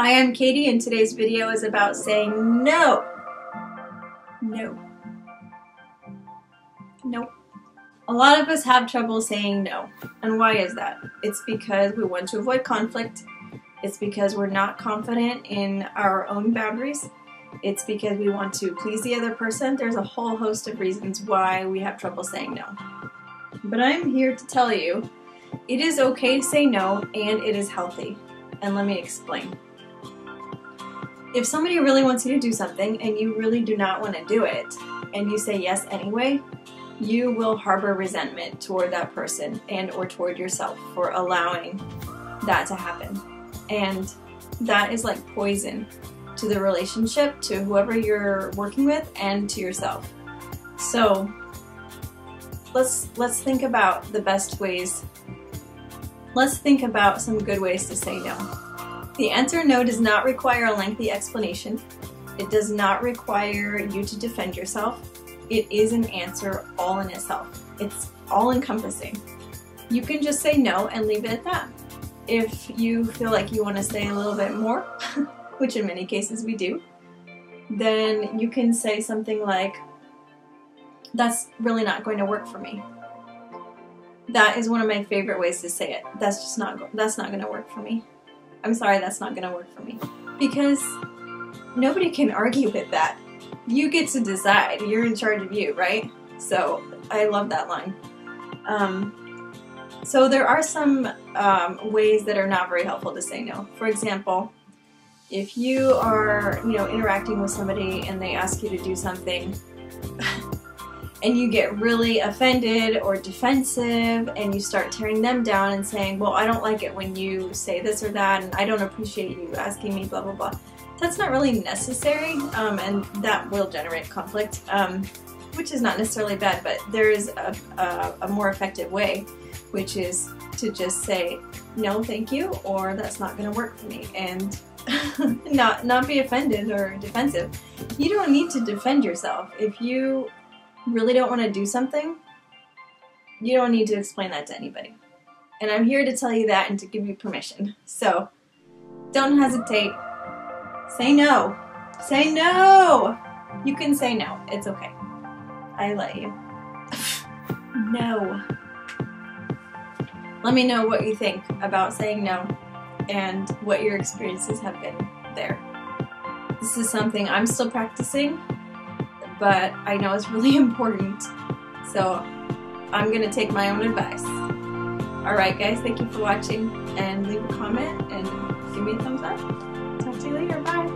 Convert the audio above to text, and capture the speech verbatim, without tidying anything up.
Hi, I'm Katie, and today's video is about saying no. No. Nope. A lot of us have trouble saying no. And why is that? It's because we want to avoid conflict. It's because we're not confident in our own boundaries. It's because we want to please the other person. There's a whole host of reasons why we have trouble saying no. But I'm here to tell you, it is okay to say no, and it is healthy. And let me explain. If somebody really wants you to do something and you really do not want to do it, and you say yes anyway, you will harbor resentment toward that person and or toward yourself for allowing that to happen. And that is like poison to the relationship, to whoever you're working with, and to yourself. So let's let's think about the best ways. Let's think about some good ways to say no. The answer no does not require a lengthy explanation. It does not require you to defend yourself. It is an answer all in itself. It's all-encompassing. You can just say no and leave it at that. If you feel like you want to say a little bit more, which in many cases we do, then you can say something like, that's really not going to work for me. That is one of my favorite ways to say it. That's just not, that's not going to work for me. I'm sorry, that's not going to work for me. Because nobody can argue with that. You get to decide. You're in charge of you, right? So I love that line. Um, so there are some um, ways that are not very helpful to say no. For example, if you are, you know, interacting with somebody and they ask you to do something and you get really offended or defensive and you start tearing them down and saying, well, I don't like it when you say this or that, and I don't appreciate you asking me, blah, blah, blah. That's not really necessary, um, and that will generate conflict, um, which is not necessarily bad, but there is a, a, a more effective way, which is to just say, no, thank you, or that's not going to work for me, and not, not be offended or defensive. You don't need to defend yourself. If you really don't want to do something, you don't need to explain that to anybody. And I'm here to tell you that and to give you permission. So don't hesitate. Say no. Say no. You can say no. It's okay. I let you. No. Let me know what you think about saying no and what your experiences have been there. This is something I'm still practicing, but I know it's really important, so I'm gonna take my own advice. Alright guys, thank you for watching, and leave a comment and give me a thumbs up. Talk to you later, bye!